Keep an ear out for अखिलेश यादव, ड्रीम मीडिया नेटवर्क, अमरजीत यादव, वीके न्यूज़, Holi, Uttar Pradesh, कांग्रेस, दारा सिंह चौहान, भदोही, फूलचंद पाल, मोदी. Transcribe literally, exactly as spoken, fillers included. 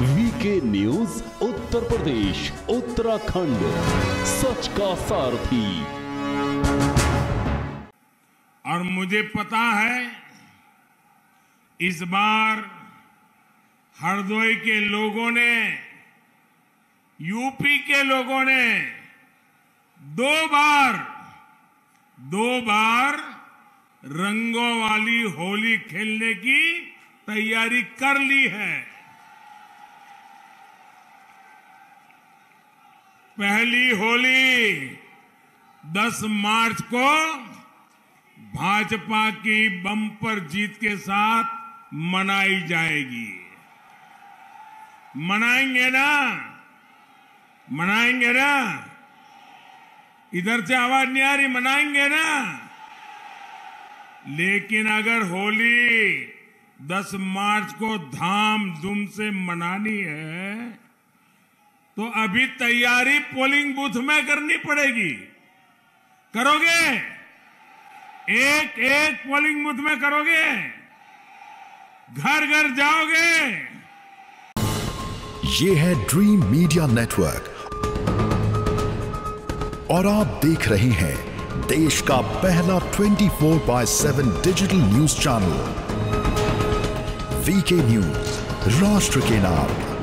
वीके न्यूज़ Uttar Pradesh Uttarakhand, सच का सारथी। और मुझे पता है इस बार हरदोई के लोगों ने, यूपी के लोगों ने दो बार दो बार रंगों वाली होली खेलने की तैयारी कर ली है। पहली होली दस मार्च को भाजपा की बम्पर जीत के साथ मनाई जाएगी। मनाएंगे ना मनाएंगे ना इधर से आवाज नहीं आ रही, मनाएंगे ना। लेकिन अगर होली दस मार्च को धाम धूम से मनानी है तो अभी तैयारी पोलिंग बूथ में करनी पड़ेगी। करोगे? एक एक पोलिंग बूथ में करोगे? घर घर जाओगे? ये है ड्रीम मीडिया नेटवर्क और आप देख रहे हैं देश का पहला चौबीस बाय सात digital news channel VK news, राष्ट्र के नाम।